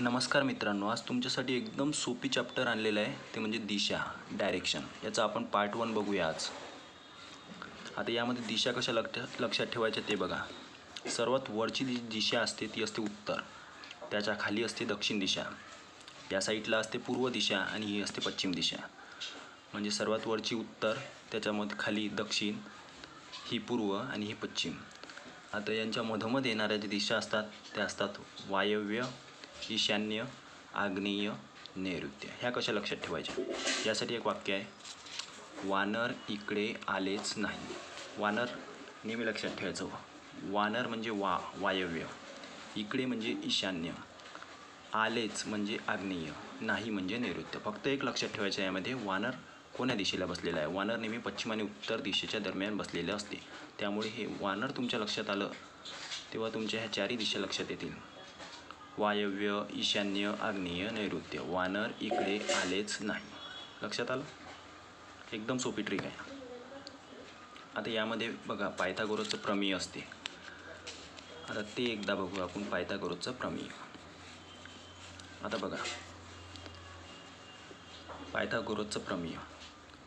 नमस्कार मित्रांनो, आज तुमच्यासाठी एकदम सोपी चॅप्टर आणलेलं आहे, ते म्हणजे दिशा, डायरेक्शन. याचा आपण पार्ट वन बघूया आज. आता यामध्ये दिशा कशा लक्षात ठेवायच्या ते बघा. सर्वात वरची दिशा असते ती असते उत्तर, त्याच्या खाली असते दक्षिण दिशा, या साईडला असते पूर्व दिशा आणि ही असते पश्चिम दिशा. म्हणजे सर्वात वरची उत्तर, त्याच्यामध्ये खाली दक्षिण, ही पूर्व आणि ही पश्चिम. आता यांच्या मधोमध्ये येणाऱ्या ज्या दिशा असतात त्या असतात वायव्य, ईशान्य, आग्नेय, नैऋत्य. ह्या कशा लक्षात ठेवायच्या, यासाठी एक वाक्य आहे, वानर इकडे आलेच नाही. वानर नेहमी लक्षात ठेवायचं. वानर म्हणजे वायव्य, इकडे म्हणजे ईशान्य, आलेच म्हणजे आग्नेय, नाही म्हणजे नैऋत्य. फक्त एक लक्षात ठेवायचं यामध्ये, वानर कोण्या दिशेला बसलेला आहे. वानर नेहमी पश्चिम आणि उत्तर दिशेच्या दरम्यान बसलेले असते, त्यामुळे हे वानर तुमच्या लक्षात आलं तेव्हा तुमच्या ह्या चारही दिशा लक्षात येतील, वायव्य, ईशान्य, आग्नेय, नैऋत्य. वानर इकडे आलेच नाही. लक्षात आलं, एकदम सोपी ट्रिक आहे. आता यामध्ये बघा पायथागोरसचं प्रमेय असते. आता ते एकदा बघू आपण, पायथागोरसचं प्रमेय. आता बघा पायथागोरसचं प्रमेय.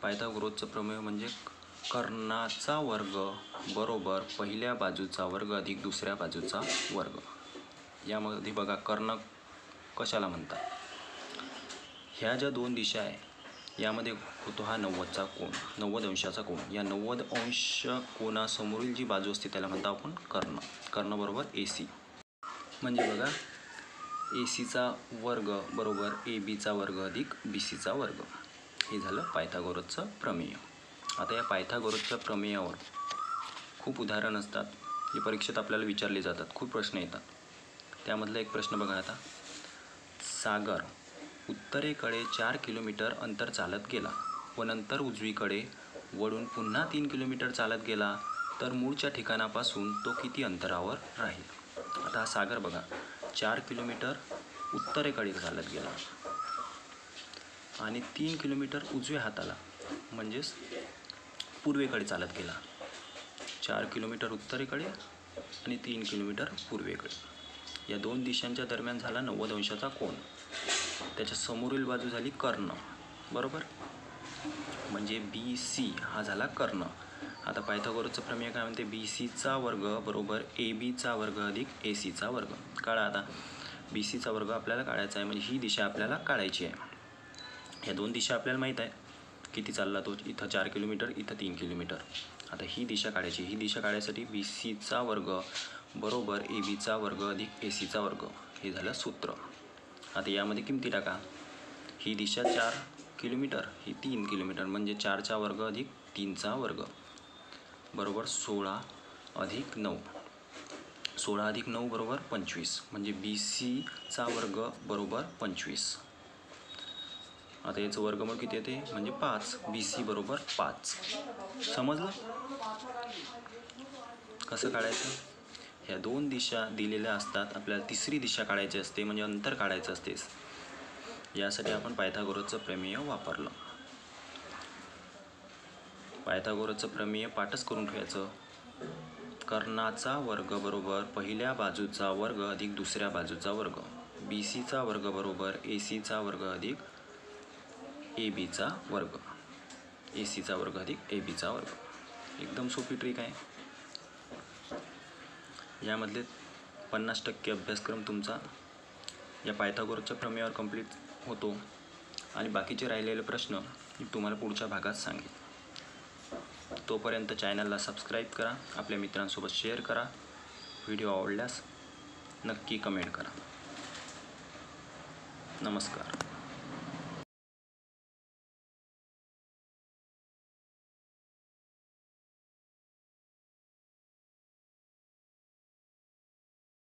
पायथागोरसचं प्रमेय म्हणजे कर्णाचा वर्ग बरोबर पहिल्या बाजूचा वर्ग अधिक दुसऱ्या बाजूचा वर्ग. यामध्ये बघा कर्ण कशाला म्हणतात. ह्या ज्या दोन दिशा आहे यामध्ये होतो हा 90चा कोण, 90 अंशाचा कोण. या 90 अंश कोणासमोरील जी बाजू असते त्याला म्हणतो आपण कर्ण. कर्ण बरोबर AC. म्हणजे बघा ACचा वर्ग बरोबर ABचा वर्ग अधिक BCचा वर्ग. हे झालं पायथागोरसचं प्रमेय. आता या पायथागोरसच्या प्रमेयावर खूप उदाहरण असतात, हे परीक्षेत आपल्याला विचारले जातात, खूप प्रश्न येतात. त्यामधला एक प्रश्न बघा आता, सागर उत्तरेकडे 4 किलोमीटर अंतर चालत गेला व नंतर उजवीकडे वळून पुन्हा 3 किलोमीटर चालत गेला, तर मूळच्या ठिकाणापासून तो किती अंतरावर राहील. आता हा सागर बघा 4 किलोमीटर उत्तरेकडे चालत गेला आणि 3 किलोमीटर उजव्या हाताला म्हणजेच पूर्वेकडे चालत गेला. 4 किलोमीटर उत्तरेकडे आणि 3 किलोमीटर पूर्वेकडे, या दोन दिशांच्या दरम्यान झाला 90 अंशाचा कोण. त्याच्या समोरील बाजू झाली कर्ण बरोबर, म्हणजे BC हा झाला कर्ण. आता पायथागोरसचं प्रमेय काय म्हणते, BCचा वर्ग बरोबर ABचा वर्ग अधिक ACचा वर्ग. काढा आता, BCचा वर्ग आपल्याला काढायचा आहे, म्हणजे ही दिशा आपल्याला काढायची आहे. या दोन दिशा आपल्याला माहीत आहे किती चालला तो, इथं 4 किलोमीटर, इथं 3 किलोमीटर. आता ही दिशा काढायची. ही दिशा काढायसाठी BCचा वर्ग बरोबर ABचा वर्ग अधिक ACचा वर्ग, हे झालं सूत्र. आता यामध्ये किमती टाका. ही दिशा 4 किलोमीटर, ही 3 किलोमीटर, म्हणजे 4चा वर्ग अधिक 3चा वर्ग बरोबर 16 अधिक 9. 16 अधिक 9 बरोबर 25, म्हणजे BCचा वर्ग बरोबर 25. आता याचं वर्गमूळ किती येते म्हणजे 5, BC बरोबर 5. समजलं कसं काढायचं. ह्या दोन दिशा दिलेल्या असतात, आपल्याला तिसरी दिशा काढायची असते, म्हणजे अंतर काढायचं असते. यासाठी आपण पायथागोरसचं प्रमेय वापरलं. पायथागोरसचं प्रमेय पाठच करून ठेवायचं. कर्णाचा वर्ग बरोबर पहिल्या बाजूचा वर्ग अधिक दुसऱ्या बाजूचा वर्ग, BCचा वर्ग बरोबर ACचा वर्ग अधिक ABचा वर्ग, ACचा वर्ग अधिक ABचा वर्ग. एकदम सोपी ट्रिक आहे. यामधले 50% अभ्यासक्रम तुमचा या पायथागोरसच्या प्रमेयावर कंप्लीट होतो आणि बाकीचे राहिलेले प्रश्न मी तुम्हाला पुढच्या भागात सांगेन. तोपर्यंत चॅनलला सबस्क्राईब करा, आपल्या मित्रांसोबत शेअर करा, व्हिडिओ आवडल्यास नक्की कमेंट करा. नमस्कार.